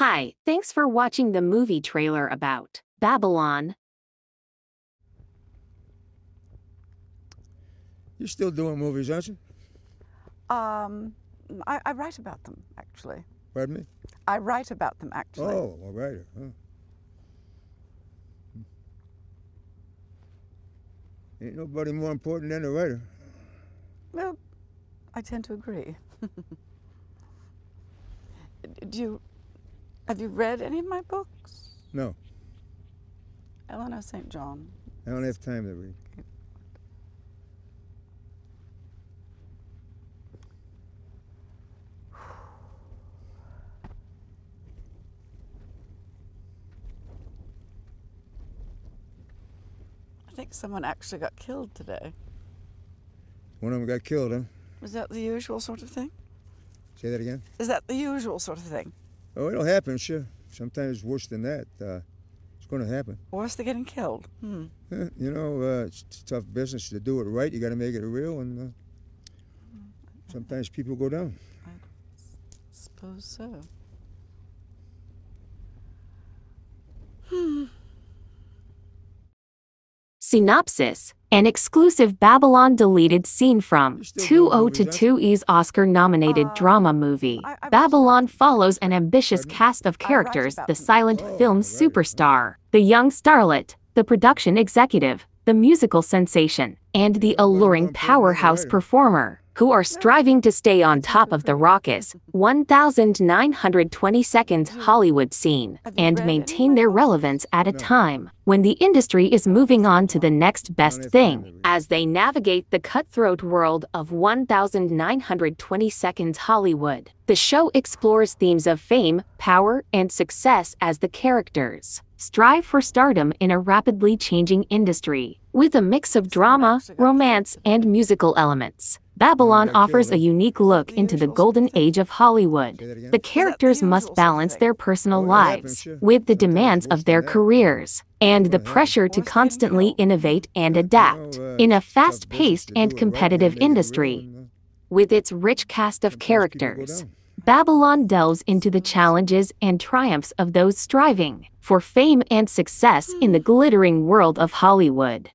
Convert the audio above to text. Hi, thanks for watching the movie trailer about Babylon. You're still doing movies, aren't you? I write about them, actually. Pardon me? I write about them, actually. Oh, a writer, huh? Ain't nobody more important than a writer. Well, I tend to agree. Have you read any of my books? No. Eleanor St. John. I don't have time to read. Okay. I think someone actually got killed today. One of them got killed, huh? Is that the usual sort of thing? Say that again? Is that the usual sort of thing? Oh, it'll happen, sure. Sometimes it's worse than that. It's going to happen. Worse than getting killed? Hmm. Yeah, you know, it's tough business to do it right. You got to make it real, and sometimes people go down. I suppose so. Hmm. Synopsis, an exclusive Babylon deleted scene from 2002's Oscar-nominated drama movie. Babylon follows an ambitious cast of characters, the silent film superstar, the young starlet, the production executive, the musical sensation, and the alluring powerhouse performer, who are striving to stay on top of the raucous 1,922nd Hollywood scene and maintain their relevance at a time when the industry is moving on to the next best thing, as they navigate the cutthroat world of 1,922nd Hollywood. The show explores themes of fame, power, and success as the characters strive for stardom in a rapidly changing industry, with a mix of drama, romance, and musical elements. Babylon offers a unique look into the golden age of Hollywood. The characters must balance their personal lives with the demands of their careers and the pressure to constantly innovate and adapt in a fast-paced and competitive industry. With its rich cast of characters, Babylon delves into the challenges and triumphs of those striving for fame and success in the glittering world of Hollywood.